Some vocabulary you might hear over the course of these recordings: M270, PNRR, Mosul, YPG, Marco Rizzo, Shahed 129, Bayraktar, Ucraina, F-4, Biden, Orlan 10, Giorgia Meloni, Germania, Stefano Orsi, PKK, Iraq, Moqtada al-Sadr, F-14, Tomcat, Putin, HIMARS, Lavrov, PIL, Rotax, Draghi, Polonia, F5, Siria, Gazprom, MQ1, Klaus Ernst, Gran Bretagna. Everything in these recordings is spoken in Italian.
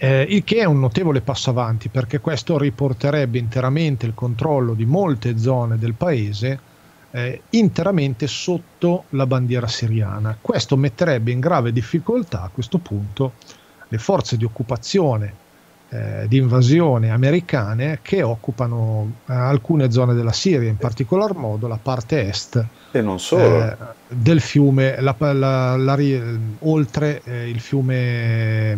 il che è un notevole passo avanti, perché questo riporterebbe interamente il controllo di molte zone del paese interamente sotto la bandiera siriana. Questo metterebbe in grave difficoltà a questo punto le forze di occupazione, di invasione americane che occupano alcune zone della Siria, in particolar modo la parte est e non solo. Del fiume, oltre il fiume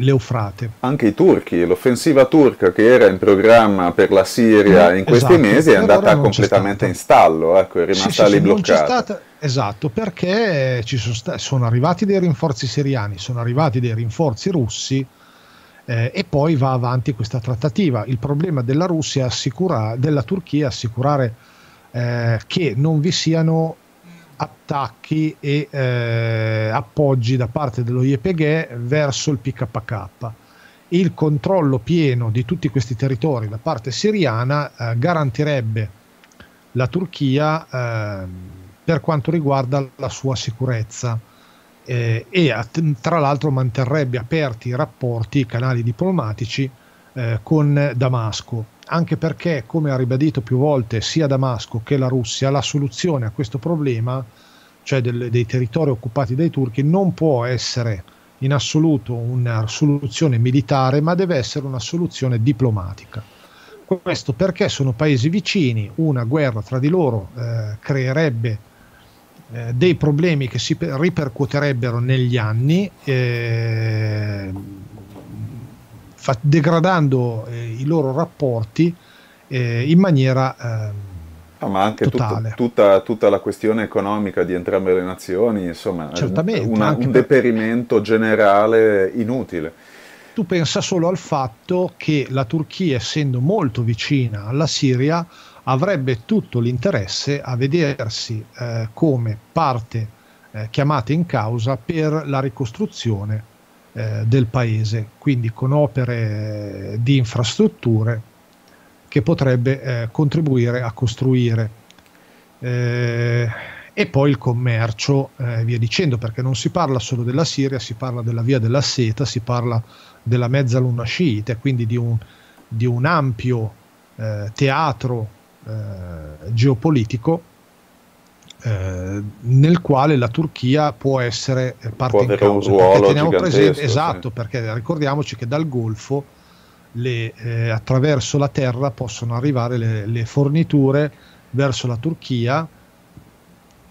l'Eufrate. Anche i turchi, l'offensiva turca che era in programma per la Siria in questi mesi è andata completamente in stallo, ecco, è rimasta lì bloccata. Esatto, perché sono arrivati dei rinforzi siriani, sono arrivati dei rinforzi russi. E poi va avanti questa trattativa. Il problema della Russia della Turchia è assicurare che non vi siano attacchi e appoggi da parte dello YPG verso il PKK. Il controllo pieno di tutti questi territori da parte siriana garantirebbe la Turchia per quanto riguarda la sua sicurezza. E tra l'altro manterrebbe aperti i rapporti, i canali diplomatici con Damasco, anche perché, come ha ribadito più volte sia Damasco che la Russia, la soluzione a questo problema, cioè dei territori occupati dai turchi, non può essere in assoluto una soluzione militare, ma deve essere una soluzione diplomatica. Questo perché sono paesi vicini, una guerra tra di loro creerebbe dei problemi che si ripercuoterebbero negli anni, degradando i loro rapporti in maniera ma anche totale. Tutta la questione economica di entrambe le nazioni, insomma, un deperimento generale inutile. Tu pensa solo al fatto che la Turchia, essendo molto vicina alla Siria, avrebbe tutto l'interesse a vedersi come parte chiamata in causa per la ricostruzione del paese, quindi con opere di infrastrutture che potrebbe contribuire a costruire, e poi il commercio, via dicendo, perché non si parla solo della Siria, si parla della Via della Seta, si parla della Mezzaluna Sciita, quindi di un ampio teatro geopolitico nel quale la Turchia può essere parte in causa, perché teniamo presente, esatto, perché ricordiamoci che dal Golfo attraverso la terra possono arrivare le forniture verso la Turchia,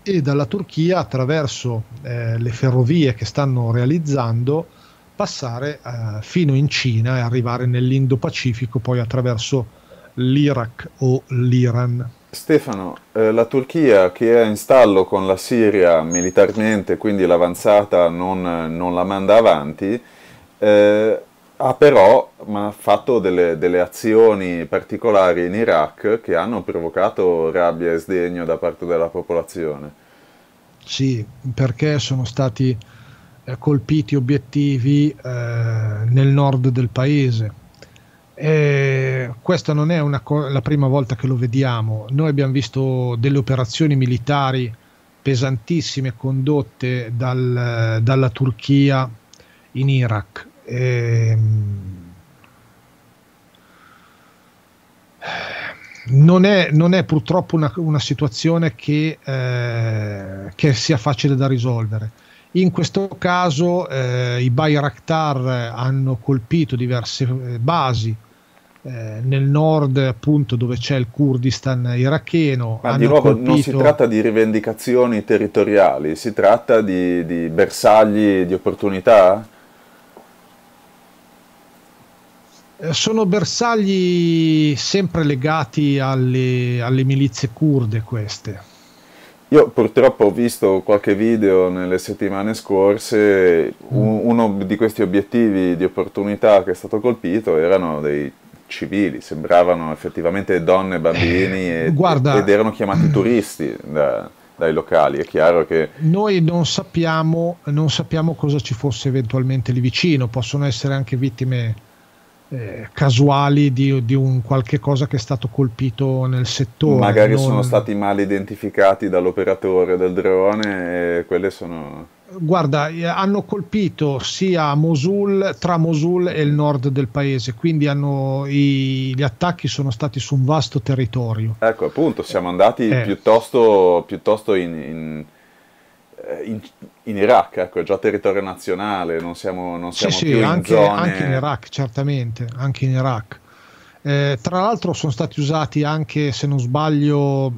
e dalla Turchia, attraverso le ferrovie che stanno realizzando, passare fino in Cina e arrivare nell'Indo-Pacifico, poi attraverso l'Iraq o l'Iran. Stefano, la Turchia che è in stallo con la Siria militarmente, quindi l'avanzata non la manda avanti, ha però fatto delle azioni particolari in Iraq che hanno provocato rabbia e sdegno da parte della popolazione. Sì, perché sono stati colpiti obiettivi nel nord del paese. Questa non è la prima volta che lo vediamo. Noi abbiamo visto delle operazioni militari pesantissime condotte dalla Turchia in Iraq. Non è purtroppo una situazione che sia facile da risolvere. In questo caso i Bayraktar hanno colpito diverse basi nel nord, appunto, dove c'è il Kurdistan iracheno. Ma di nuovo non si tratta di rivendicazioni territoriali, si tratta di bersagli di opportunità? Sono bersagli sempre legati alle milizie curde, queste. Io purtroppo ho visto qualche video nelle settimane scorse. Uno di questi obiettivi di opportunità che è stato colpito erano dei civili, sembravano effettivamente donne, bambini ed erano chiamati turisti dai locali. È chiaro che noi non sappiamo cosa ci fosse eventualmente lì vicino. Possono essere anche vittime casuali di un qualche cosa che è stato colpito nel settore. Magari sono stati mal identificati dall'operatore del drone, e quelle sono... Guarda, hanno colpito sia Mosul, tra Mosul e il nord del paese, quindi gli attacchi sono stati su un vasto territorio. Ecco, appunto, siamo andati piuttosto in Iraq, ecco, è già territorio nazionale, non siamo sì, più in zone... anche in Iraq, certamente, anche in Iraq. Tra l'altro sono stati usati anche, se non sbaglio...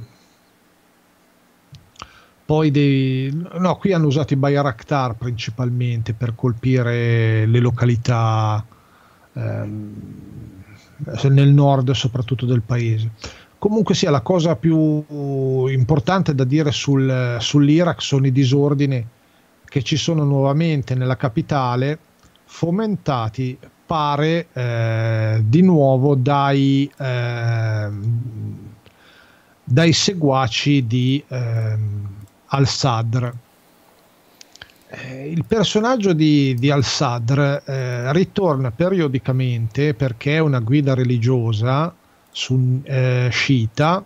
No, qui hanno usato i Bayraktar principalmente per colpire le località nel nord soprattutto del paese. Comunque sia, la cosa più importante da dire sull'Iraq sono i disordini che ci sono nuovamente nella capitale, fomentati pare di nuovo dai seguaci di... al-Sadr. Il personaggio di al-Sadr ritorna periodicamente perché è una guida religiosa sciita.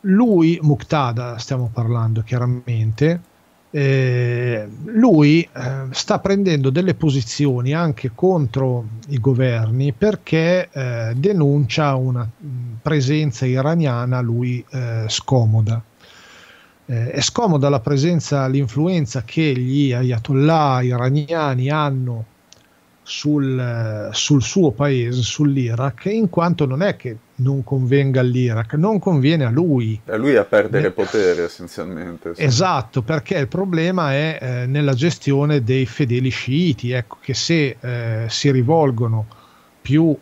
Lui, Moqtada stiamo parlando chiaramente, sta prendendo delle posizioni anche contro i governi perché denuncia una presenza iraniana a lui scomoda. È scomoda la presenza, l'influenza che gli ayatollah iraniani hanno sul suo paese, sull'Iraq, in quanto non è che non convenga all'Iraq, non conviene a lui. È lui a perdere potere essenzialmente. Sì. Esatto, perché il problema è nella gestione dei fedeli sciiti, ecco, che se si rivolgono più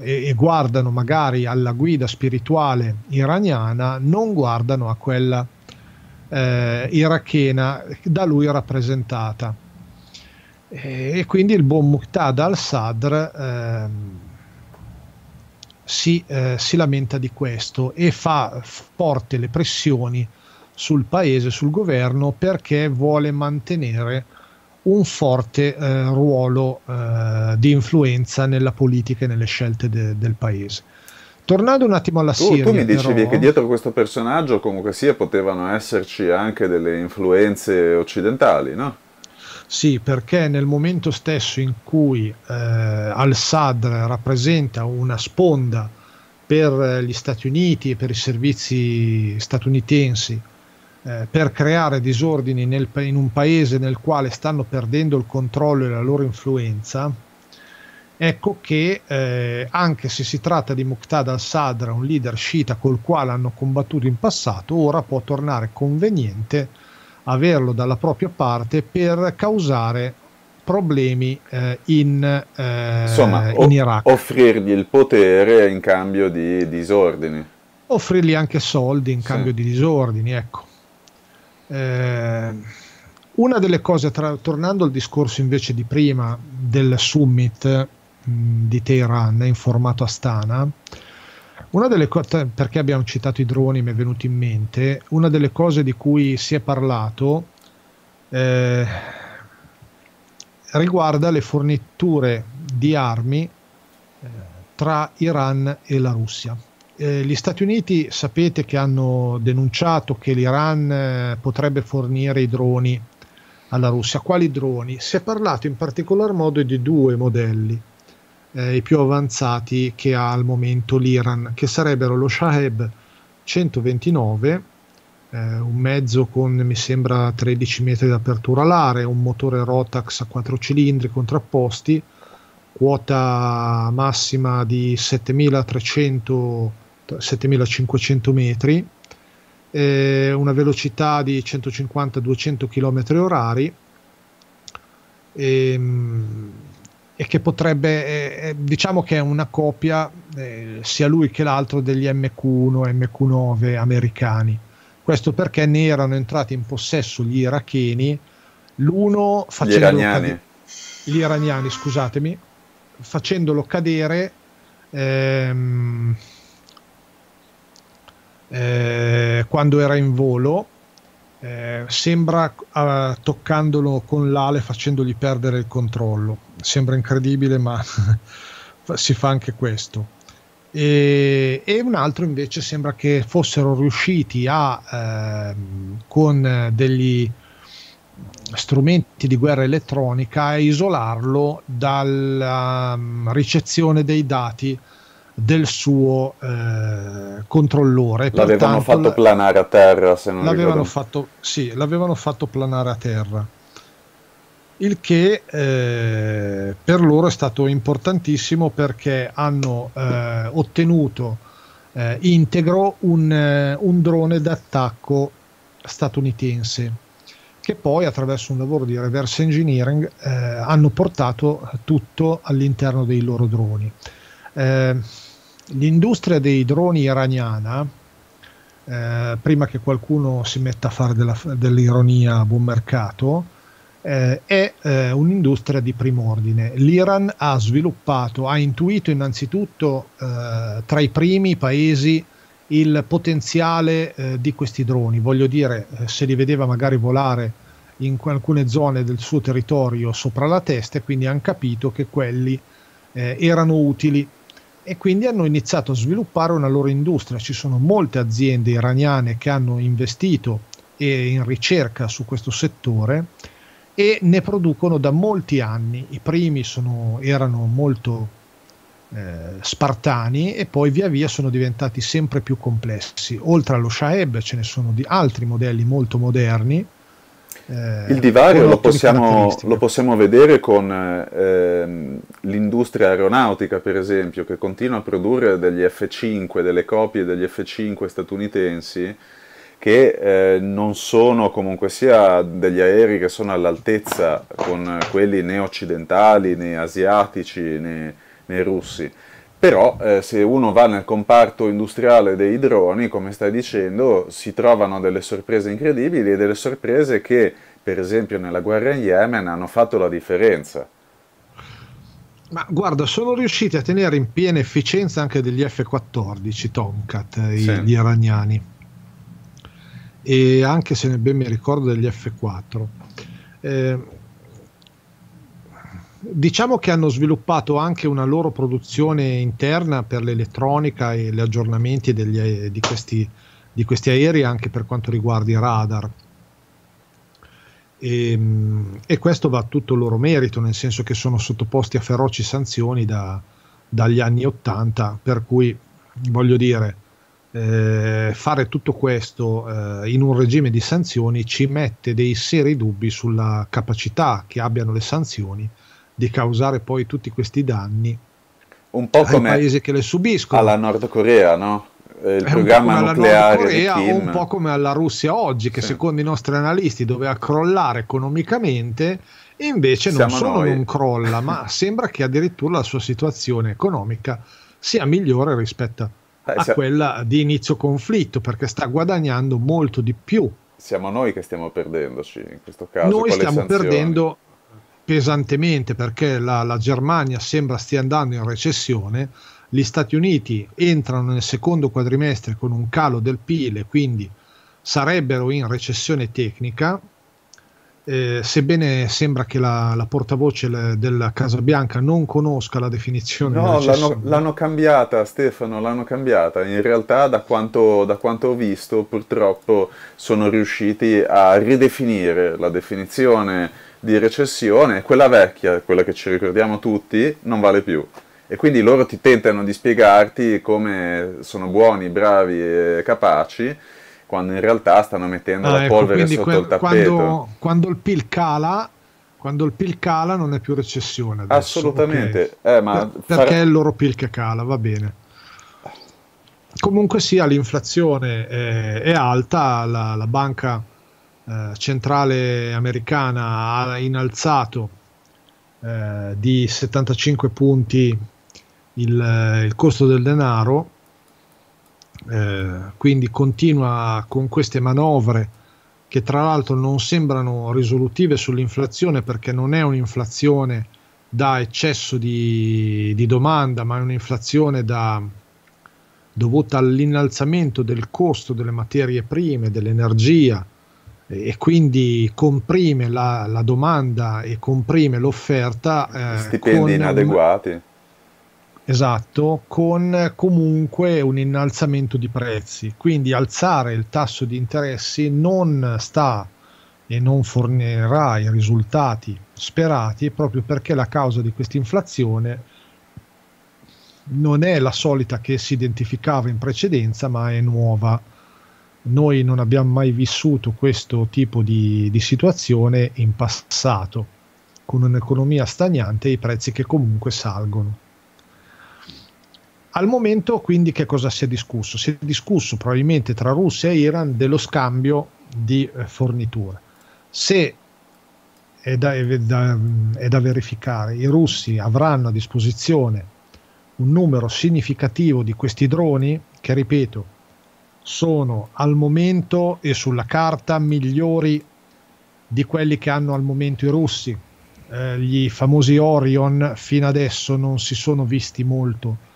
e guardano magari alla guida spirituale iraniana, non guardano a quella irachena da lui rappresentata, e quindi il buon Moqtada al-Sadr si lamenta di questo e fa forte le pressioni sul paese, sul governo, perché vuole mantenere un forte ruolo di influenza nella politica e nelle scelte del paese. Tornando un attimo alla Siria, tu mi dicevi che dietro questo personaggio comunque sia potevano esserci anche delle influenze occidentali, no? Sì, perché nel momento stesso in cui al-Sadr rappresenta una sponda per gli Stati Uniti e per i servizi statunitensi per creare disordini in un paese nel quale stanno perdendo il controllo e la loro influenza, ecco che anche se si tratta di Moqtada al-Sadr, un leader sciita col quale hanno combattuto in passato, ora può tornare conveniente averlo dalla propria parte per causare problemi insomma, in Iraq. Offrirgli il potere in cambio di disordini. Offrirgli anche soldi in cambio di disordini, ecco. Una delle cose, tornando al discorso invece di prima del summit di Teheran in formato Astana, una delle cose, perché abbiamo citato i droni, mi è venuto in mente, una delle cose di cui si è parlato riguarda le forniture di armi tra Iran e la Russia. Gli Stati Uniti sapete che hanno denunciato che l'Iran potrebbe fornire i droni alla Russia. Quali droni? Si è parlato in particolar modo di due modelli, i più avanzati che ha al momento l'Iran, che sarebbero lo Shahed 129, un mezzo con, mi sembra, 13 metri di apertura alare, un motore Rotax a 4 cilindri contrapposti, quota massima di 7.500 metri, una velocità di 150-200 km/h e che potrebbe, diciamo che è una copia, sia lui che l'altro, degli MQ1 e MQ9 americani. Questo perché ne erano entrati in possesso gli iracheni, l'uno gli iraniani, scusatemi, facendolo cadere quando era in volo, sembra toccandolo con l'ale, facendogli perdere il controllo. Sembra incredibile, ma si fa anche questo. E un altro invece sembra che fossero riusciti con degli strumenti di guerra elettronica e isolarlo dalla ricezione dei dati del suo controllore. L'avevano fatto planare a terra, se non ricordo. Sì, l'avevano fatto planare a terra, il che per loro è stato importantissimo, perché hanno ottenuto integro un drone d'attacco statunitense, che poi attraverso un lavoro di reverse engineering hanno portato tutto all'interno dei loro droni. L'industria dei droni iraniana, prima che qualcuno si metta a fare dell'ironia a buon mercato, è un'industria di prim'ordine. L'Iran ha intuito innanzitutto tra i primi paesi il potenziale di questi droni, voglio dire, se li vedeva magari volare in alcune zone del suo territorio sopra la testa, e quindi hanno capito che quelli erano utili, e quindi hanno iniziato a sviluppare una loro industria. Ci sono molte aziende iraniane che hanno investito in ricerca su questo settore e ne producono da molti anni. I primi erano molto spartani, e poi via via sono diventati sempre più complessi. Oltre allo Shahed ce ne sono di altri modelli molto moderni. Il divario lo possiamo vedere con l'industria aeronautica, per esempio, che continua a produrre degli F5, delle copie degli F5 statunitensi, che non sono comunque sia degli aerei che sono all'altezza con quelli né occidentali, né asiatici, né russi. Però se uno va nel comparto industriale dei droni, come stai dicendo, si trovano delle sorprese incredibili, e delle sorprese che, per esempio, nella guerra in Yemen hanno fatto la differenza. Ma guarda, sono riusciti a tenere in piena efficienza anche degli F-14 Tomcat, sì, gli iraniani, e anche, se ben mi ricordo, degli F-4. Diciamo che hanno sviluppato anche una loro produzione interna per l'elettronica e gli aggiornamenti di questi aerei, anche per quanto riguarda i radar, e questo va tutto loro merito, nel senso che sono sottoposti a feroci sanzioni dagli anni 80, per cui, voglio dire, fare tutto questo in un regime di sanzioni ci mette dei seri dubbi sulla capacità che abbiano le sanzioni di causare poi tutti questi danni un po' ai paesi che le subiscono. Alla Nord Corea, no? Il programma nucleare Corea, di Kim. Un po' come alla Russia oggi, che sì, secondo i nostri analisti doveva crollare economicamente, e invece non crolla, ma sembra che addirittura la sua situazione economica sia migliore rispetto a quella di inizio conflitto, perché sta guadagnando molto di più. Siamo noi che stiamo perdendoci in questo caso. Noi stiamo perdendo pesantemente, perché la Germania sembra stia andando in recessione, gli Stati Uniti entrano nel secondo quadrimestre con un calo del PIL, quindi sarebbero in recessione tecnica, sebbene sembra che la portavoce della Casa Bianca non conosca la definizione. No, l'hanno cambiata, Stefano, l'hanno cambiata. In realtà, da quanto ho visto, purtroppo sono riusciti a ridefinire la definizione di recessione. Quella vecchia, quella che ci ricordiamo tutti, non vale più, e quindi loro ti tentano di spiegarti come sono buoni, bravi e capaci, quando in realtà stanno mettendo la polvere sotto il tappeto. Quando il PIL cala non è più recessione adesso, assolutamente, okay. Perché è il loro PIL che cala, va bene. Comunque sia, l'inflazione è alta, la banca centrale americana ha innalzato di 75 punti il costo del denaro, quindi continua con queste manovre che tra l'altro non sembrano risolutive sull'inflazione, perché non è un'inflazione da eccesso di domanda, ma è un'inflazione dovuta all'innalzamento del costo delle materie prime, dell'energia, e quindi comprime la domanda e comprime l'offerta. Stipendi inadeguati. Esatto, con comunque un innalzamento di prezzi. Quindi alzare il tasso di interessi non sta e non fornirà i risultati sperati, proprio perché la causa di questa inflazione non è la solita che si identificava in precedenza, ma è nuova. Noi non abbiamo mai vissuto questo tipo di situazione in passato, con un'economia stagnante e i prezzi che comunque salgono. Al momento quindi che cosa si è discusso? Si è discusso probabilmente tra Russia e Iran dello scambio di forniture. Se è da verificare, i russi avranno a disposizione un numero significativo di questi droni che, ripeto, sono al momento e sulla carta migliori di quelli che hanno al momento i russi. Gli famosi Orion fino adesso non si sono visti molto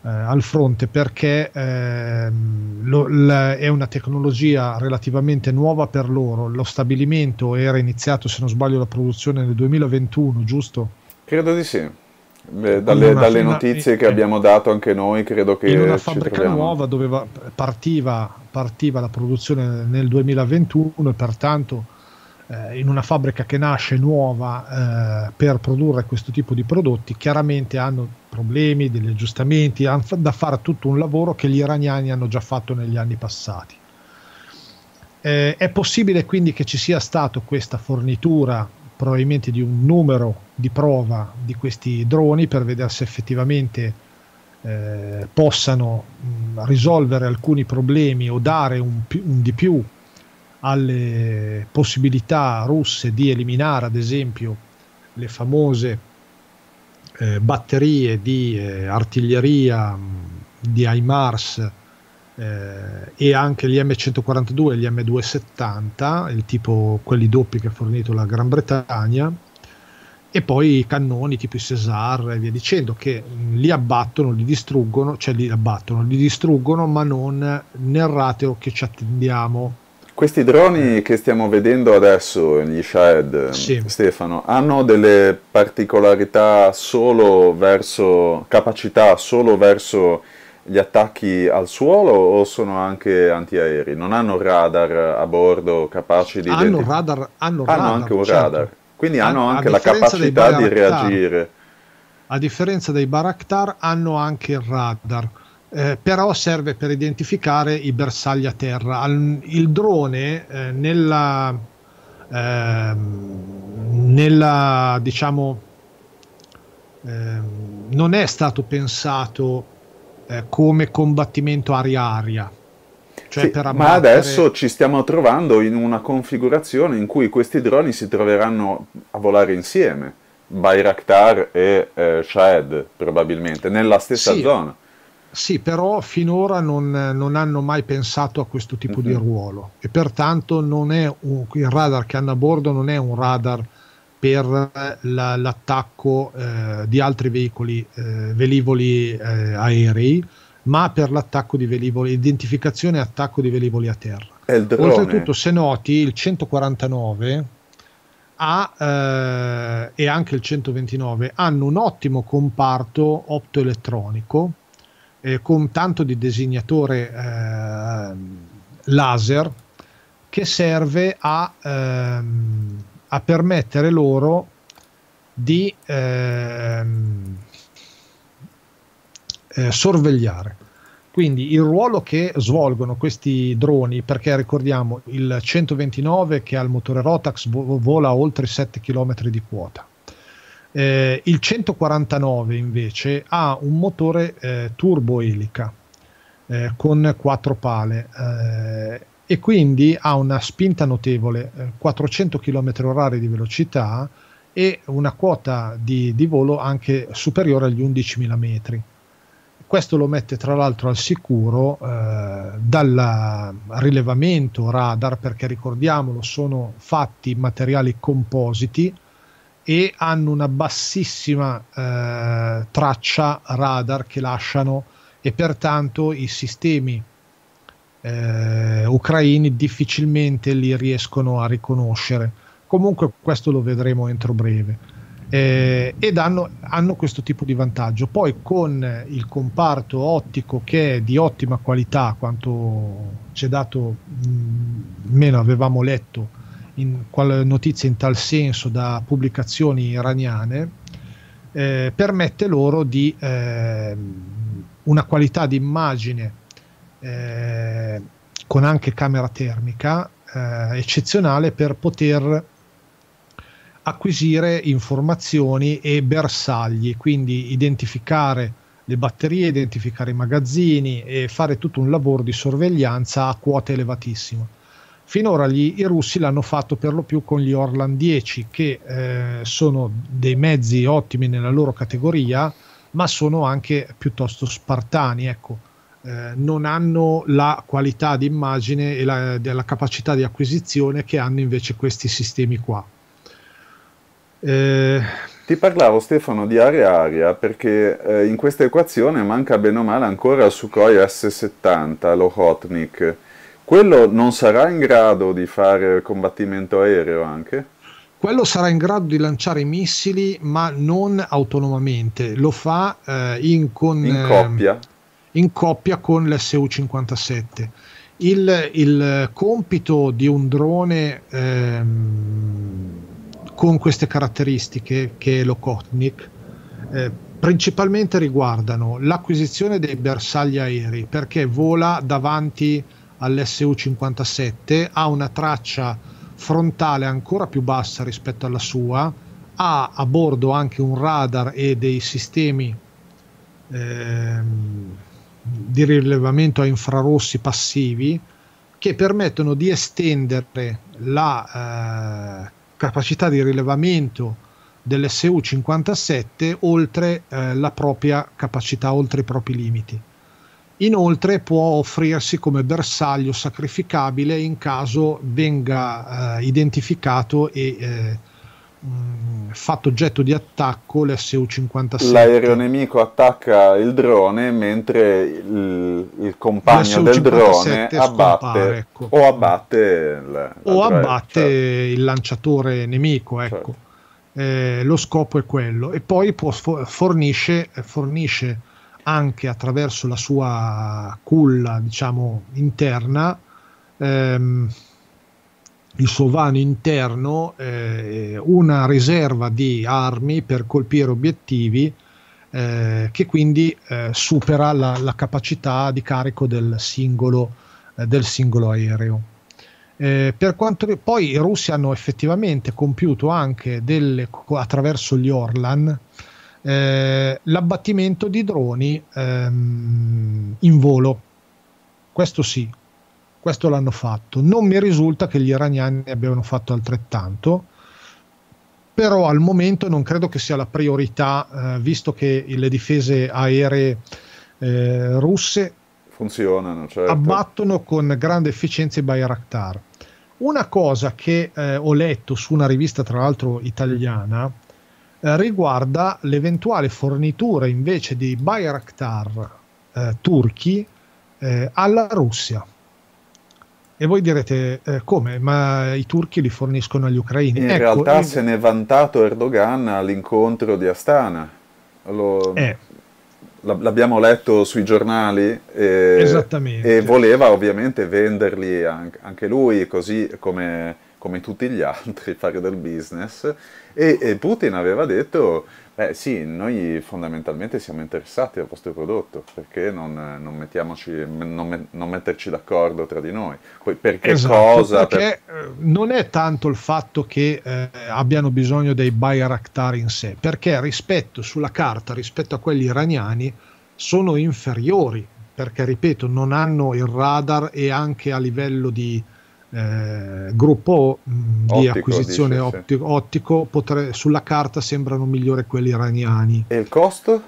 al fronte, perché è una tecnologia relativamente nuova per loro. Lo stabilimento era iniziato, se non sbaglio, la produzione nel 2021, giusto? Credo di sì. Dalle notizie che abbiamo dato anche noi, credo che in una fabbrica nuova doveva, partiva la produzione nel 2021, e pertanto in una fabbrica che nasce nuova per produrre questo tipo di prodotti, chiaramente hanno problemi, degli aggiustamenti, hanno da fare tutto un lavoro che gli iraniani hanno già fatto negli anni passati. È possibile quindi che ci sia stata questa fornitura, probabilmente di un numero di prova di questi droni, per vedere se effettivamente possano risolvere alcuni problemi o dare un di più alle possibilità russe di eliminare ad esempio le famose batterie di artiglieria di HIMARS e anche gli M142 e gli M270, il tipo, quelli doppi che ha fornito la Gran Bretagna, e poi i cannoni tipo i Cesar e via dicendo, che li abbattono, li distruggono, cioè li abbattono, li distruggono, ma non nel rateo che ci attendiamo. Questi droni che stiamo vedendo adesso, gli Shahed, sì, Stefano, hanno delle particolarità solo verso, capacità solo verso gli attacchi al suolo, o sono anche antiaerei? Non hanno radar a bordo capaci di... Hanno radar, anche un radar. Quindi hanno anche la capacità di reagire. A differenza dei Bayraktar hanno anche il radar, però serve per identificare i bersagli a terra. Il drone non è stato pensato come combattimento aria-aria. Cioè sì, ma adesso ci stiamo trovando in una configurazione in cui questi droni si troveranno a volare insieme, Bayraktar e Shahed probabilmente, nella stessa zona. Sì, però finora non hanno mai pensato a questo tipo di ruolo, e pertanto non è il radar che hanno a bordo non è un radar per l'attacco di altri veicoli, aerei, ma per l'attacco di velivoli, identificazione e attacco di velivoli a terra. Oltretutto, se noti, il 149 e anche il 129 hanno un ottimo comparto optoelettronico con tanto di designatore laser, che serve a permettere loro di sorvegliare. Quindi il ruolo che svolgono questi droni, perché ricordiamo il 129 che al motore Rotax vola oltre 7 km di quota, il 149 invece ha un motore turboelica con 4 pale e quindi ha una spinta notevole, 400 km/h di velocità e una quota di volo anche superiore agli 11.000 metri. Questo lo mette tra l'altro al sicuro dal rilevamento radar, perché ricordiamolo, sono fatti in materiali compositi e hanno una bassissima traccia radar che lasciano, e pertanto i sistemi ucraini difficilmente li riescono a riconoscere. Comunque questo lo vedremo entro breve. Ed hanno questo tipo di vantaggio. Poi con il comparto ottico, che è di ottima qualità, quanto ci è dato, meno avevamo letto notizie in tal senso da pubblicazioni iraniane, permette loro di una qualità di immagine con anche camera termica eccezionale per poter acquisire informazioni e bersagli, quindi identificare le batterie, identificare i magazzini e fare tutto un lavoro di sorveglianza a quota elevatissima. Finora i russi l'hanno fatto per lo più con gli Orlan 10, che sono dei mezzi ottimi nella loro categoria, ma sono anche piuttosto spartani, ecco. Non hanno la qualità di immagine e della capacità di acquisizione che hanno invece questi sistemi qua. Ti parlavo, Stefano, di aria-aria perché in questa equazione manca bene o male ancora Sukhoi S-70, lo Ochotnik. Quello non sarà in grado di fare combattimento aereo anche? Quello sarà in grado di lanciare missili, ma non autonomamente, lo fa in coppia. In coppia con l'SU-57. Il compito di un drone con queste caratteristiche, che è l'Okhotnik, principalmente riguardano l'acquisizione dei bersagli aerei, perché vola davanti all'SU-57, ha una traccia frontale ancora più bassa rispetto alla sua, ha a bordo anche un radar e dei sistemi di rilevamento a infrarossi passivi che permettono di estendere la capacità di rilevamento dell'SU-57 oltre la propria capacità, oltre i propri limiti. Inoltre può offrirsi come bersaglio sacrificabile in caso venga identificato e fatto oggetto di attacco l'SU-57. L'aereo nemico attacca il drone mentre il compagno del drone abbatte, ecco, o abbatte il lanciatore nemico, ecco. Lo scopo è quello, e poi fornisce anche attraverso la sua culla, diciamo, interna, il suo vano interno, una riserva di armi per colpire obiettivi che quindi supera la capacità di carico del singolo aereo. Per quanto poi i russi hanno effettivamente compiuto anche attraverso gli Orlan l'abbattimento di droni in volo, questo sì. Questo l'hanno fatto, non mi risulta che gli iraniani abbiano fatto altrettanto, però al momento non credo che sia la priorità, visto che le difese aeree russe funzionano, certo, abbattono con grande efficienza i Bayraktar. Una cosa che ho letto su una rivista, tra l'altro italiana, riguarda l'eventuale fornitura invece di Bayraktar turchi alla Russia. E voi direte, come? Ma i turchi li forniscono agli ucraini? In realtà se ne è vantato Erdogan all'incontro di Astana. L'abbiamo letto sui giornali e voleva ovviamente venderli anche lui, così come tutti gli altri, fare del business. E Putin aveva detto, beh sì, noi fondamentalmente siamo interessati al vostro prodotto, perché non metterci d'accordo tra di noi. Poi perché, esatto, cosa? Perché non è tanto il fatto che abbiano bisogno dei Bayraktar in sé, perché sulla carta rispetto a quelli iraniani sono inferiori, perché ripeto non hanno il radar e anche a livello di gruppo di acquisizione ottico sulla carta sembrano migliori quelli iraniani. E il costo?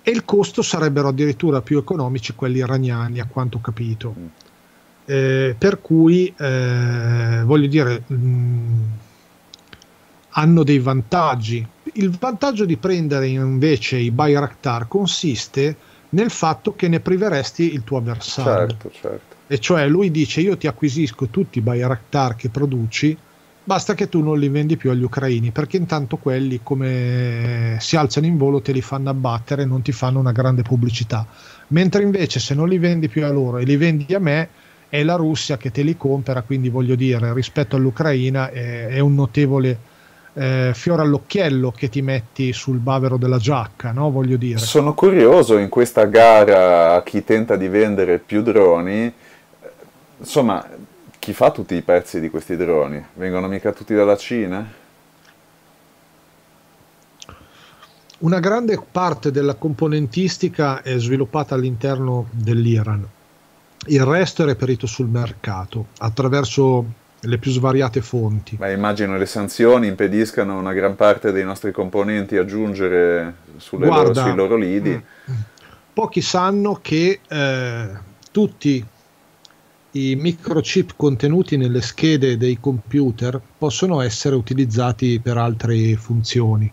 E il costo sarebbero addirittura più economici quelli iraniani, a quanto ho capito. Per cui voglio dire, hanno dei vantaggi. Il vantaggio di prendere invece i Bayraktar consiste nel fatto che ne priveresti il tuo avversario. Certo, certo. E cioè lui dice, io ti acquisisco tutti i Bayraktar che produci, basta che tu non li vendi più agli ucraini, perché intanto quelli come si alzano in volo te li fanno abbattere e non ti fanno una grande pubblicità. Mentre invece se non li vendi più a loro e li vendi a me, è la Russia che te li compra, quindi voglio dire, rispetto all'Ucraina è un notevole fiore all'occhiello che ti metti sul bavero della giacca, no? Voglio dire. Sono curioso in questa gara a chi tenta di vendere più droni, insomma, chi fa tutti i pezzi di questi droni? Vengono mica tutti dalla Cina? Una grande parte della componentistica è sviluppata all'interno dell'Iran, il resto è reperito sul mercato attraverso le più svariate fonti. Beh, immagino le sanzioni impediscano a una gran parte dei nostri componenti a giungere sui loro lidi. Pochi sanno che tutti i microchip contenuti nelle schede dei computer possono essere utilizzati per altre funzioni.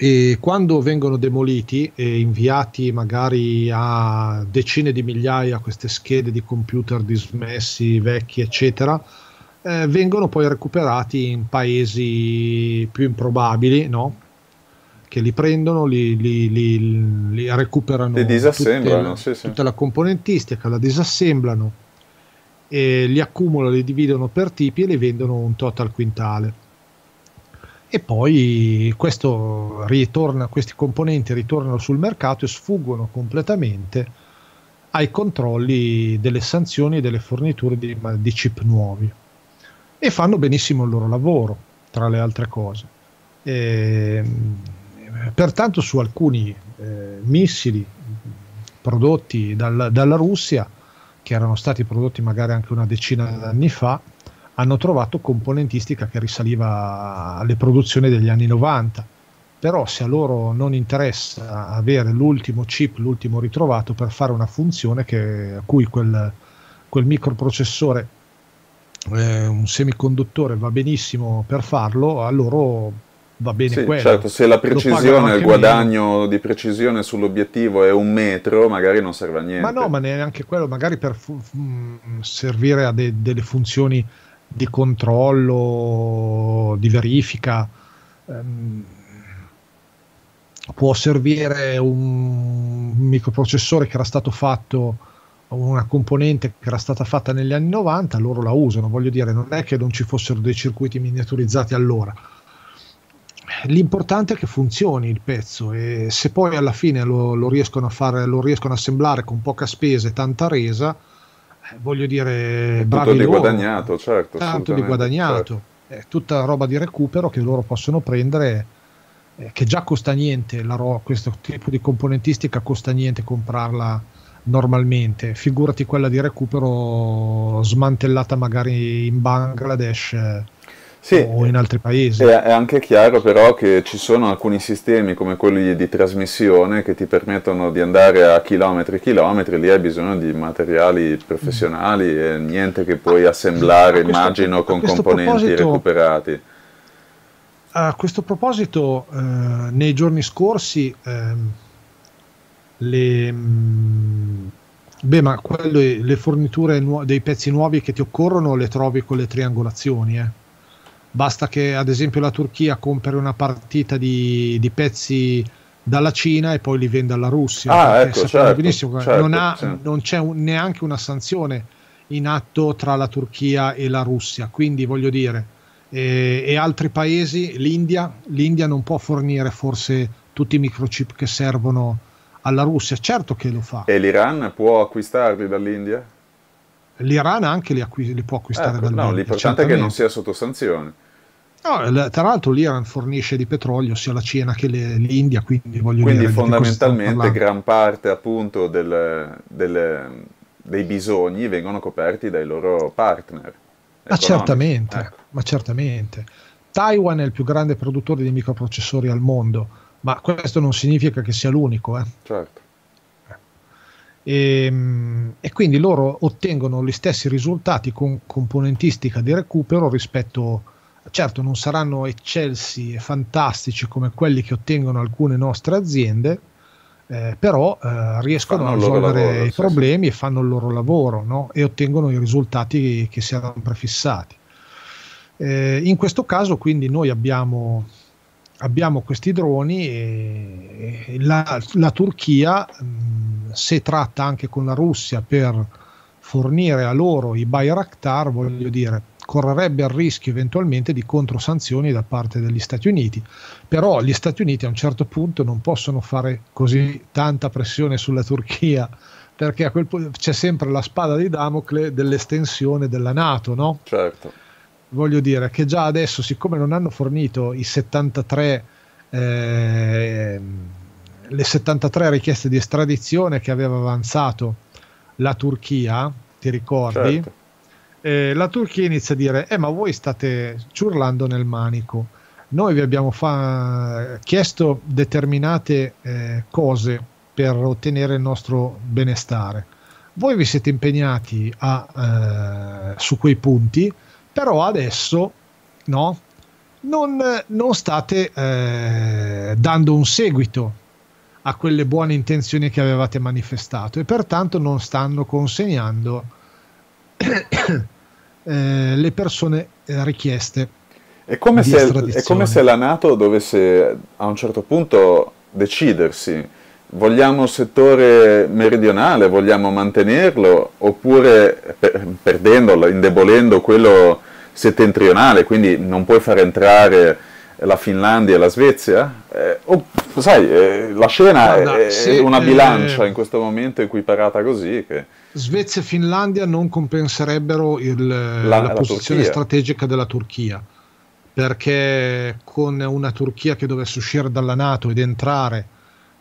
E quando vengono demoliti e inviati magari a decine di migliaia queste schede di computer dismessi, vecchi eccetera, vengono poi recuperati in paesi più improbabili, no? Che li prendono, li recuperano, li disassemblano, tutta la componentistica, la disassemblano, e li accumulano, li dividono per tipi e li vendono un tot al quintale. E poi questi componenti ritornano sul mercato e sfuggono completamente ai controlli delle sanzioni e delle forniture di chip nuovi, e fanno benissimo il loro lavoro, tra le altre cose. Pertanto su alcuni missili prodotti dalla Russia, che erano stati prodotti magari anche una decina di anni fa, hanno trovato componentistica che risaliva alle produzioni degli anni 90, però se a loro non interessa avere l'ultimo chip, l'ultimo ritrovato, per fare una funzione a cui quel microprocessore, un semiconduttore va benissimo per farlo, a loro va bene quello. Certo, se la precisione, il guadagno di precisione sull'obiettivo è un metro, magari non serve a niente. Ma no, ma neanche quello, magari per servire a delle funzioni di controllo, di verifica, può servire un microprocessore che era stato fatto, una componente che era stata fatta negli anni 90, loro la usano, voglio dire, non è che non ci fossero dei circuiti miniaturizzati allora. L'importante è che funzioni il pezzo, e se poi alla fine lo riescono a assemblare con poca spesa e tanta resa, voglio dire, bravi loro, guadagnato, certo, tanto di guadagnato, certo. È tutta roba di recupero che loro possono prendere, che già costa niente, questo tipo di componentistica costa niente comprarla normalmente, figurati quella di recupero smantellata magari in Bangladesh, sì, o in altri paesi. È anche chiaro però che ci sono alcuni sistemi come quelli di trasmissione che ti permettono di andare a chilometri e chilometri, lì hai bisogno di materiali professionali e niente che puoi assemblare, immagino, con componenti recuperati. A questo proposito, nei giorni scorsi, le forniture dei pezzi nuovi che ti occorrono le trovi con le triangolazioni, Basta che ad esempio la Turchia compri una partita di pezzi dalla Cina e poi li venda alla Russia. Non c'è neanche una sanzione in atto tra la Turchia e la Russia, quindi voglio dire, e altri paesi, l'India non può fornire forse tutti i microchip che servono alla Russia, certo che lo fa. E l'Iran può acquistarli dall'India? L'Iran anche li può acquistare dall'India. No, l'importante è che non sia sotto sanzione. No, tra l'altro l'Iran fornisce di petrolio sia la Cina che l'India, quindi fondamentalmente gran parte appunto dei bisogni vengono coperti dai loro partner economici. Ma certamente. Taiwan è il più grande produttore di microprocessori al mondo, ma questo non significa che sia l'unico. Certo. E quindi loro ottengono gli stessi risultati con componentistica di recupero rispetto... Certo, non saranno eccelsi e fantastici come quelli che ottengono alcune nostre aziende, però riescono a risolvere i problemi e fanno il loro lavoro, no? E ottengono i risultati che si erano prefissati. In questo caso quindi noi abbiamo questi droni e la Turchia se tratta anche con la Russia per fornire a loro i Bayraktar, voglio dire, correrebbe il rischio eventualmente di controsanzioni da parte degli Stati Uniti. Però gli Stati Uniti a un certo punto non possono fare così tanta pressione sulla Turchia, perché a quel punto c'è sempre la spada di Damocle dell'estensione della NATO, no? Certo. Voglio dire che già adesso, siccome non hanno fornito i 73 richieste di estradizione che aveva avanzato la Turchia, ti ricordi? Certo. La Turchia inizia a dire: ma voi state ciurlando nel manico, noi vi abbiamo chiesto determinate cose per ottenere il nostro benestare, voi vi siete impegnati su quei punti, però adesso no, non state dando un seguito a quelle buone intenzioni che avevate manifestato, e pertanto non stanno consegnando le persone richieste. È come se la NATO dovesse a un certo punto decidersi: vogliamo un settore meridionale, vogliamo mantenerlo, oppure perdendolo, indebolendo quello settentrionale, quindi non puoi far entrare la Finlandia e la Svezia? La scena è una bilancia in questo momento equiparata così. Svezia e Finlandia non compenserebbero la posizione strategica della Turchia, perché con una Turchia che dovesse uscire dalla NATO ed entrare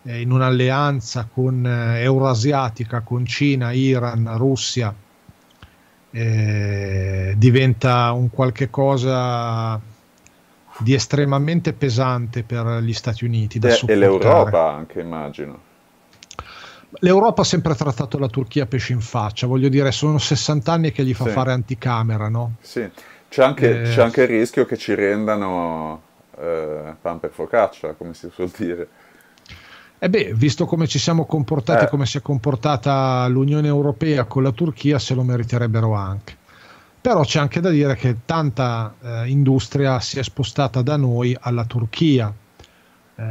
in un'alleanza con euroasiatica, con Cina, Iran, Russia, diventa un qualche cosa di estremamente pesante per gli Stati Uniti da supportare. E l'Europa anche, immagino. L'Europa ha sempre trattato la Turchia pesce in faccia, voglio dire, sono 60 anni che gli fa fare anticamera, no? Sì, c'è anche il rischio che ci rendano pan per focaccia, come si suol dire. Visto come ci siamo comportati, come si è comportata l'Unione Europea con la Turchia, se lo meriterebbero anche. Però c'è anche da dire che tanta industria si è spostata da noi alla Turchia.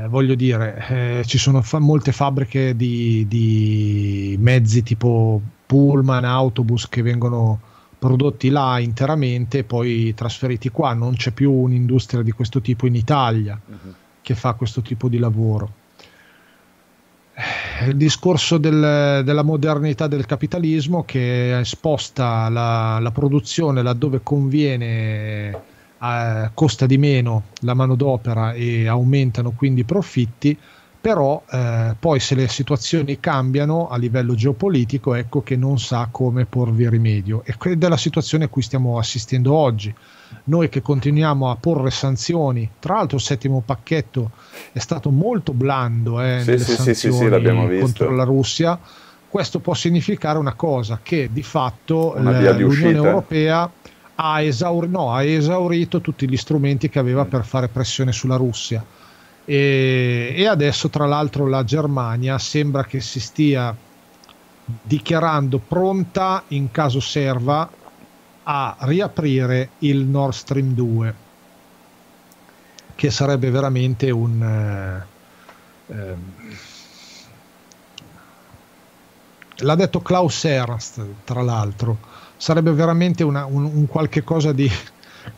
Voglio dire, ci sono molte fabbriche di mezzi tipo pullman, autobus, che vengono prodotti là interamente e poi trasferiti qua. Non c'è più un'industria di questo tipo in Italia che fa questo tipo di lavoro. Il discorso della modernità del capitalismo, che sposta la produzione laddove conviene, costa di meno la manodopera e aumentano quindi i profitti, però poi se le situazioni cambiano a livello geopolitico, ecco che non sa come porvi rimedio, e quella è la situazione a cui stiamo assistendo oggi. Noi che continuiamo a porre sanzioni, tra l'altro il settimo pacchetto è stato molto blando nelle sanzioni l'abbiamo visto contro la Russia. Questo può significare una cosa, che di fatto l'Unione Europea ha esaurito tutti gli strumenti che aveva per fare pressione sulla Russia, e adesso tra l'altro la Germania sembra che si stia dichiarando pronta, in caso serva, a riaprire il Nord Stream 2, che sarebbe veramente l'ha detto Klaus Ernst, tra l'altro, sarebbe veramente un qualche cosa di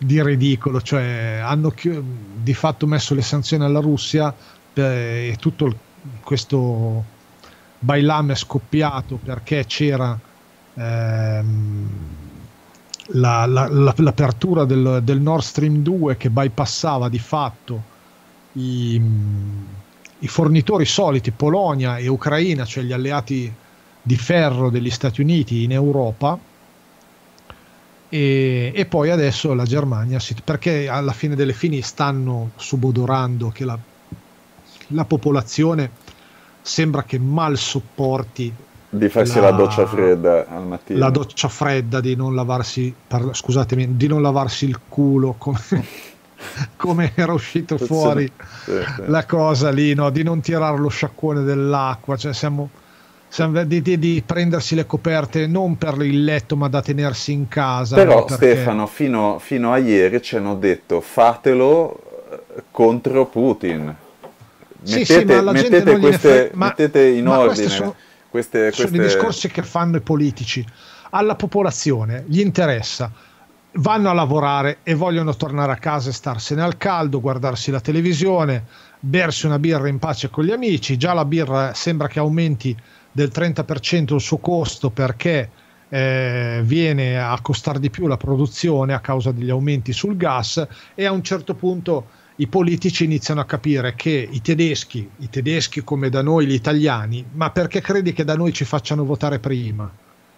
ridicolo. Cioè hanno di fatto messo le sanzioni alla Russia, e tutto questo bailame è scoppiato perché c'era l'apertura del Nord Stream 2 che bypassava di fatto i fornitori soliti, Polonia e Ucraina, cioè gli alleati di ferro degli Stati Uniti in Europa, e poi adesso la Germania, perché alla fine delle fini stanno subodorando che la popolazione sembra che mal sopporti di farsi la doccia fredda al mattino, la doccia fredda, di non lavarsi, scusatemi, di non lavarsi il culo come era uscito fuori la cosa lì, no? Di non tirare lo sciacquone dell'acqua, cioè siamo di prendersi le coperte non per il letto ma da tenersi in casa. Però Stefano, fino a ieri ci hanno detto: fatelo contro Putin, mettete in ordine. Sono i discorsi che fanno i politici. Alla popolazione gli interessa, vanno a lavorare e vogliono tornare a casa e starsene al caldo, guardarsi la televisione, bersi una birra in pace con gli amici. Già la birra sembra che aumenti del 30% il suo costo, perché viene a costare di più la produzione a causa degli aumenti sul gas, e a un certo punto i politici iniziano a capire che i tedeschi come da noi gli italiani, ma perché credi che da noi ci facciano votare prima?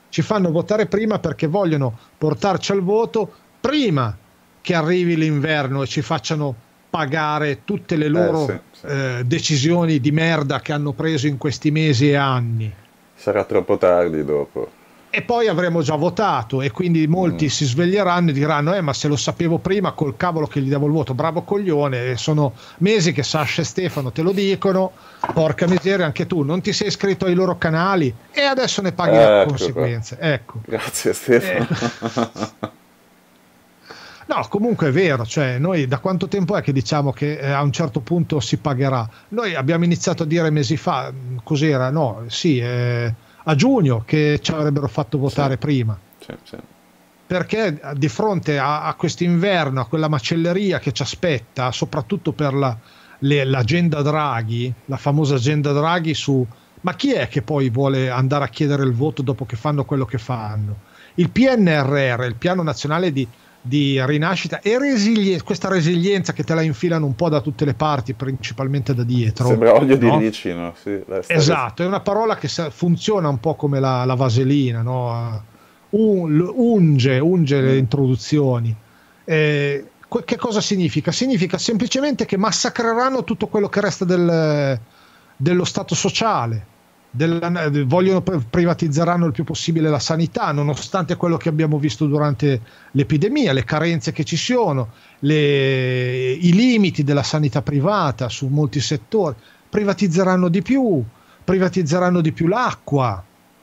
Ci fanno votare prima perché vogliono portarci al voto prima che arrivi l'inverno e ci facciano pagare tutte le loro decisioni di merda che hanno preso in questi mesi e anni. Sarà troppo tardi dopo. E poi avremo già votato, e quindi molti si sveglieranno e diranno ma se lo sapevo prima, col cavolo che gli davo il voto, bravo coglione, sono mesi che Sasha e Stefano te lo dicono, porca miseria, anche tu non ti sei iscritto ai loro canali e adesso ne paghi le conseguenze. Ecco. Grazie Stefano. No, comunque è vero, cioè noi da quanto tempo è che diciamo che a un certo punto si pagherà? Noi abbiamo iniziato a dire mesi fa, cos'era? No, sì, a giugno, che ci avrebbero fatto votare prima, perché di fronte a quest'inverno, a quella macelleria che ci aspetta, soprattutto per l'agenda Draghi, la famosa agenda Draghi su ma chi è che poi vuole andare a chiedere il voto dopo che fanno quello che fanno? Il PNRR, il Piano Nazionale di Rinascita e Resilienza, questa resilienza che te la infilano un po' da tutte le parti, principalmente da dietro. Sembra olio di ricino. Sì, esatto, è una parola che funziona un po' come la vaselina, no? unge le introduzioni. Che cosa significa? Significa semplicemente che massacreranno tutto quello che resta dello Stato sociale. Privatizzeranno il più possibile la sanità, nonostante quello che abbiamo visto durante l'epidemia, le carenze che ci sono, i limiti della sanità privata su molti settori. Privatizzeranno di più l'acqua,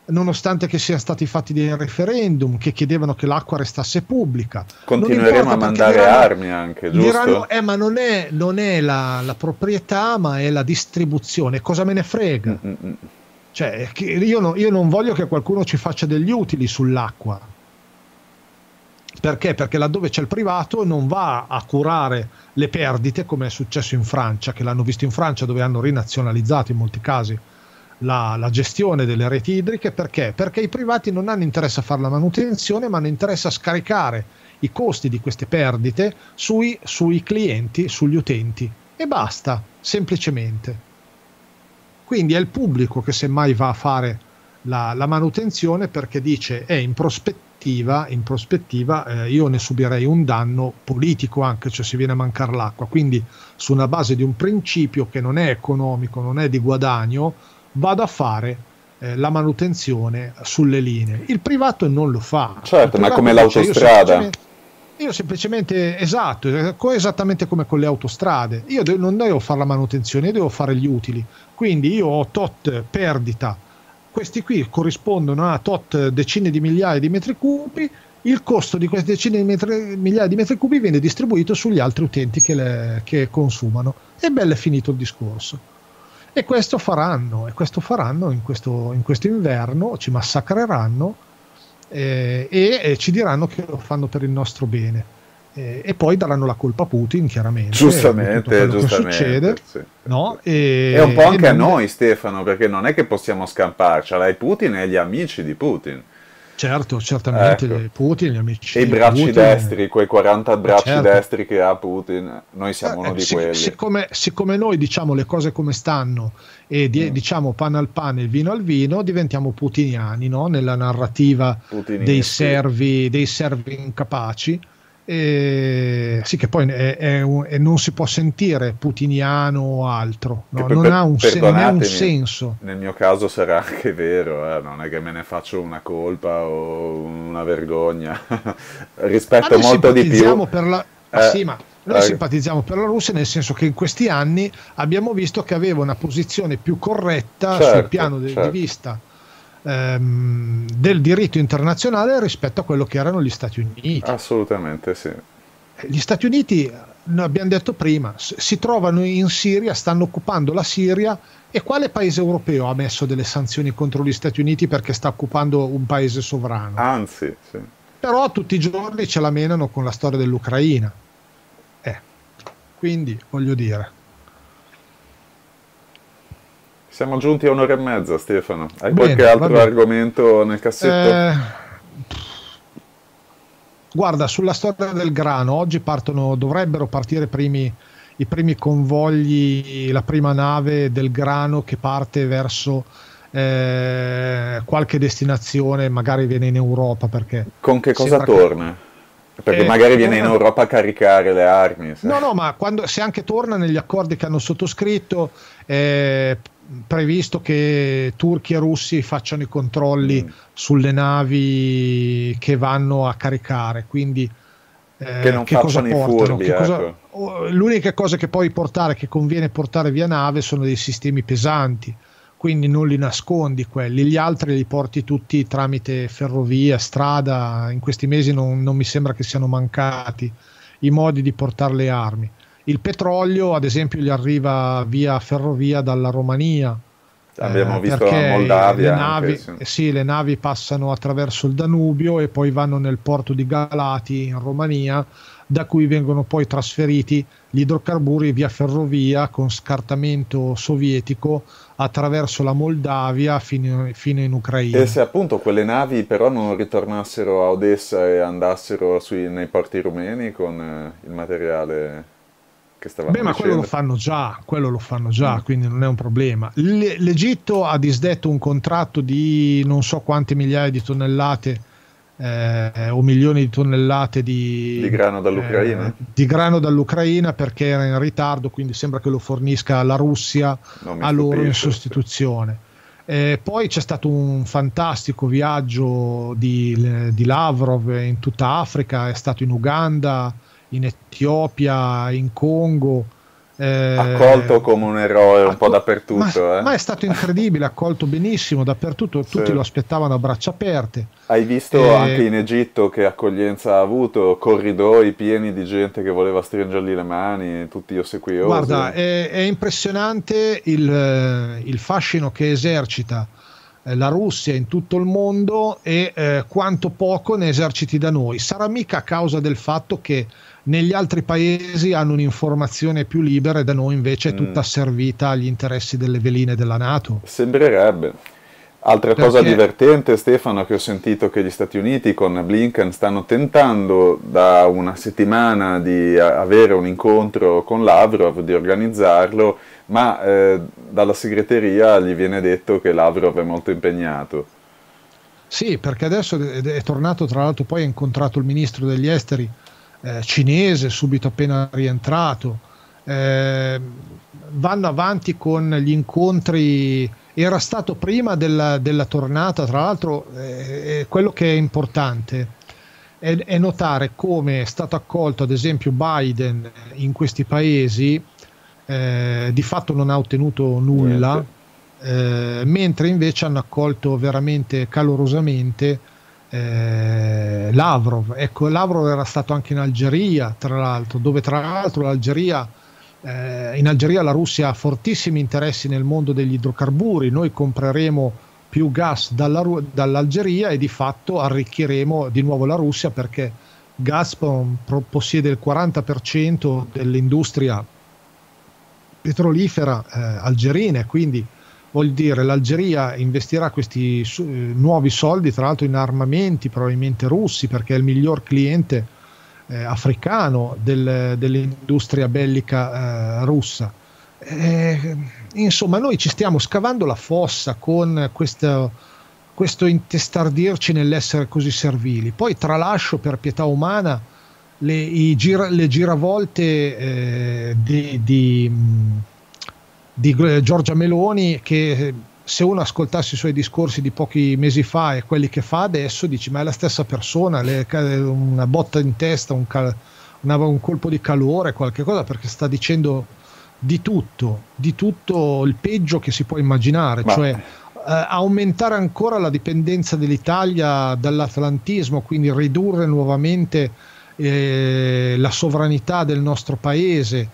nonostante che siano stati fatti dei referendum che chiedevano che l'acqua restasse pubblica. Continueremo a mandare armi anche, giusto? Diranno, ma non è la proprietà, ma è la distribuzione, cosa me ne frega? Cioè, io non voglio che qualcuno ci faccia degli utili sull'acqua. Perché? Perché laddove c'è il privato non va a curare le perdite, come è successo in Francia, che l'hanno visto in Francia, dove hanno rinazionalizzato in molti casi la gestione delle reti idriche. Perché? Perché i privati non hanno interesse a fare la manutenzione, ma hanno interesse a scaricare i costi di queste perdite sui clienti, sugli utenti. E basta, semplicemente. Quindi è il pubblico che semmai va a fare la manutenzione, perché dice in prospettiva io ne subirei un danno politico anche, cioè se viene a mancare l'acqua. Quindi su una base di un principio che non è economico, non è di guadagno, vado a fare la manutenzione sulle linee. Il privato non lo fa. Certo, ma come l'autostrada. Io semplicemente, esatto, esattamente come con le autostrade, io non devo fare la manutenzione, io devo fare gli utili, quindi io ho tot perdita, questi qui corrispondono a tot decine di migliaia di metri cubi, il costo di queste decine di migliaia di metri cubi viene distribuito sugli altri utenti che consumano, e bello è finito il discorso. E questo faranno, in questo inverno, ci massacreranno. E ci diranno che lo fanno per il nostro bene, e poi daranno la colpa a Putin, chiaramente, giustamente succede, sì. No? E un po' anche a noi, Stefano, perché non è che possiamo scamparcela ai Putin e agli amici di Putin. Certo, certamente, ecco. Putin, gli amici, e i bracci Putin, destri, quei 40 bracci destri che ha Putin, noi siamo uno di quelli. Siccome noi diciamo le cose come stanno e diciamo pane al pane e vino al vino, diventiamo putiniani, no? Nella narrativa dei servi incapaci. Sì, che poi non si può sentire putiniano o altro, no? non ha un senso. Nel mio caso sarà anche vero, non è che me ne faccio una colpa o una vergogna. Rispetto a molto di più noi simpatizziamo per la Russia, nel senso che in questi anni abbiamo visto che aveva una posizione più corretta sul piano di vista del diritto internazionale rispetto a quello che erano gli Stati Uniti. Assolutamente sì. Gli Stati Uniti abbiamo detto prima, si trovano in Siria, stanno occupando la Siria, e quale paese europeo ha messo delle sanzioni contro gli Stati Uniti perché sta occupando un paese sovrano? Anzi, sì. Però tutti i giorni ce la menano con la storia dell'Ucraina. Quindi, voglio dire... Siamo giunti a un'ora e mezza, Stefano. Hai qualche altro argomento nel cassetto? Guarda, sulla storia del grano, oggi dovrebbero partire i primi convogli, la prima nave del grano che parte verso qualche destinazione, magari viene in Europa. Perché con che cosa torna? Perché magari viene in Europa a caricare le armi. Sì. No, ma se anche torna, negli accordi che hanno sottoscritto previsto che turchi e russi facciano i controlli sulle navi che vanno a caricare, quindi che non facciano i furbi, ecco. L'unica cosa che puoi portare, che conviene portare via nave, sono dei sistemi pesanti, quindi non li nascondi quelli, gli altri li porti tutti tramite ferrovia, strada. In questi mesi non mi sembra che siano mancati i modi di portare le armi. Il petrolio, ad esempio, gli arriva via ferrovia dalla Romania. Abbiamo visto la Moldavia. Le navi passano attraverso il Danubio e poi vanno nel porto di Galati in Romania, da cui vengono poi trasferiti gli idrocarburi via ferrovia con scartamento sovietico attraverso la Moldavia fino in Ucraina. E se appunto quelle navi però non ritornassero a Odessa e andassero nei porti rumeni con il materiale... ma quello lo fanno già, quindi non è un problema. L'Egitto ha disdetto un contratto di non so quante migliaia di tonnellate o milioni di tonnellate di grano dall'Ucraina perché era in ritardo, quindi sembra che lo fornisca la Russia a loro in sostituzione. Poi c'è stato un fantastico viaggio di Lavrov in tutta Africa, è stato in Uganda, in Etiopia, in Congo, accolto come un eroe un po' dappertutto, ma è stato incredibile, accolto benissimo dappertutto, tutti lo aspettavano a braccia aperte. Hai visto anche in Egitto che accoglienza ha avuto, corridoi pieni di gente che voleva stringergli le mani, tutti ossequiosi. Guarda, è impressionante il fascino che esercita la Russia in tutto il mondo e quanto poco ne eserciti da noi. Sarà mica a causa del fatto che negli altri paesi hanno un'informazione più libera e da noi invece è tutta asservita agli interessi delle veline della NATO? Sembrerebbe. Altra cosa divertente, Stefano, che ho sentito che gli Stati Uniti con Blinken stanno tentando da una settimana di avere un incontro con Lavrov, di organizzarlo, ma dalla segreteria gli viene detto che Lavrov è molto impegnato. Sì, perché adesso è tornato, tra l'altro poi ha incontrato il ministro degli esteri cinese subito appena rientrato. Vanno avanti con gli incontri, era stato prima della tornata, tra l'altro quello che è importante è notare come è stato accolto ad esempio Biden in questi paesi. Di fatto non ha ottenuto nulla, mentre invece hanno accolto veramente calorosamente Lavrov. Ecco, Lavrov era stato anche in Algeria, tra l'altro, dove tra l'altro in Algeria la Russia ha fortissimi interessi nel mondo degli idrocarburi. Noi compreremo più gas dall'Algeria e di fatto arricchiremo di nuovo la Russia, perché Gazprom possiede il 40% dell'industria petrolifera algerina, quindi vuol dire l'Algeria investirà questi nuovi soldi, tra l'altro in armamenti probabilmente russi, perché è il miglior cliente africano dell'industria bellica russa. Insomma, noi ci stiamo scavando la fossa con questo intestardirci nell'essere così servili. Poi tralascio, per pietà umana, le giravolte di Giorgia Meloni, che se uno ascoltasse i suoi discorsi di pochi mesi fa e quelli che fa adesso, dici ma è la stessa persona, una botta in testa, un colpo di calore, qualche cosa, perché sta dicendo di tutto il peggio che si può immaginare, cioè aumentare ancora la dipendenza dell'Italia dall'atlantismo, quindi ridurre nuovamente la sovranità del nostro paese,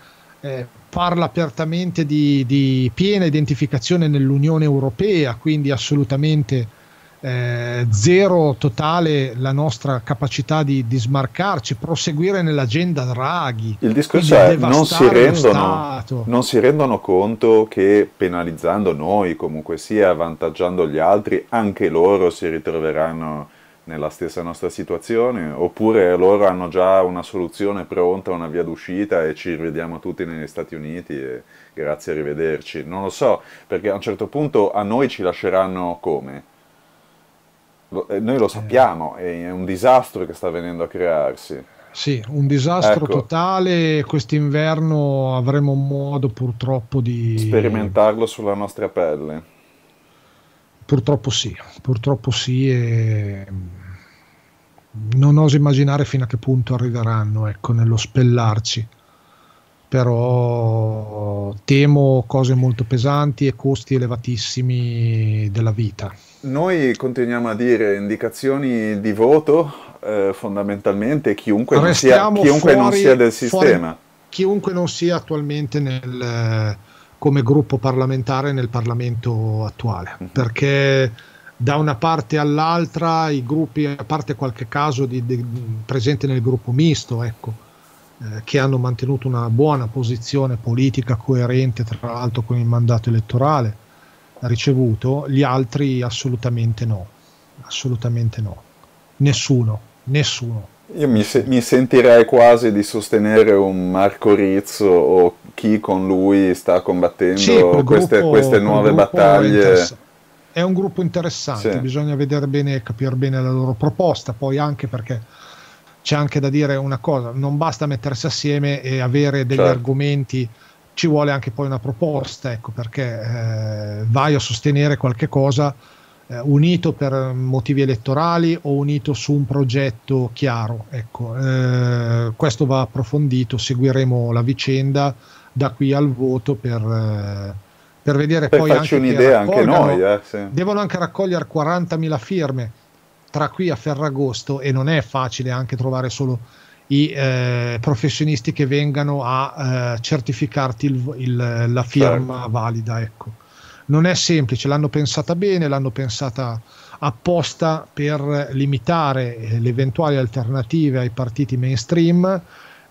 parla apertamente di piena identificazione nell'Unione Europea, quindi assolutamente zero totale la nostra capacità di smarcarci, proseguire nell'agenda Draghi. Il discorso è non si rendono conto che penalizzando noi, comunque sia, avvantaggiando gli altri, anche loro si ritroveranno nella stessa nostra situazione, oppure loro hanno già una soluzione pronta, una via d'uscita, e ci rivediamo tutti negli Stati Uniti e grazie, arrivederci. Non lo so, perché a un certo punto a noi ci lasceranno come? Noi lo sappiamo, è un disastro che sta venendo a crearsi. Sì, un disastro totale. Quest'inverno avremo modo purtroppo di sperimentarlo sulla nostra pelle. Purtroppo sì, e non oso immaginare fino a che punto arriveranno, ecco, nello spellarci. Però temo cose molto pesanti e costi elevatissimi della vita. Noi continuiamo a dire indicazioni di voto, fondamentalmente chiunque non sia del sistema. Fuori, chiunque non sia attualmente come gruppo parlamentare nel Parlamento attuale, perché da una parte all'altra i gruppi, a parte qualche caso presente nel gruppo misto, ecco, che hanno mantenuto una buona posizione politica coerente, tra l'altro, con il mandato elettorale ricevuto, gli altri assolutamente no, nessuno. Io mi sentirei quasi di sostenere un Marco Rizzo o chi con lui sta combattendo queste nuove battaglie. È un gruppo interessante, sì. Bisogna vedere bene e capire bene la loro proposta, poi anche perché c'è anche da dire una cosa, non basta mettersi assieme e avere degli argomenti, ci vuole anche poi una proposta, ecco, perché vai a sostenere qualche cosa unito per motivi elettorali o unito su un progetto chiaro, ecco, questo va approfondito, seguiremo la vicenda da qui al voto per vedere poi anche un'idea anche noi. Sì. Devono anche raccogliere 40.000 firme tra qui a Ferragosto, e non è facile anche trovare solo i professionisti che vengano a certificarti la firma valida, ecco. Non è semplice, l'hanno pensata bene, l'hanno pensata apposta per limitare le eventuali alternative ai partiti mainstream,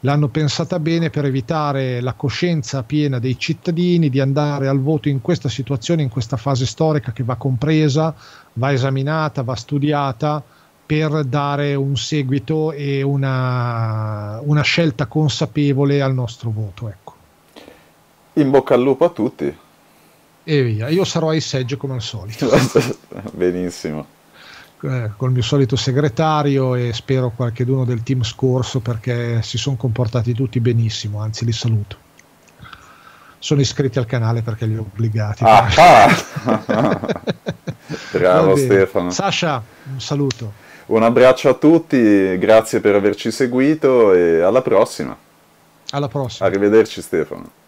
l'hanno pensata bene per evitare la coscienza piena dei cittadini di andare al voto in questa situazione, in questa fase storica che va compresa, va esaminata, va studiata, per dare un seguito e una scelta consapevole al nostro voto. Ecco. In bocca al lupo a tutti. E via, io sarò ai seggi come al solito. Benissimo. Col mio solito segretario, e spero qualcheduno del team scorso, perché si sono comportati tutti benissimo, anzi li saluto. Sono iscritti al canale perché li ho obbligati. Bravo Stefano. Sasha, un saluto. Un abbraccio a tutti, grazie per averci seguito e alla prossima. Alla prossima. Arrivederci Stefano.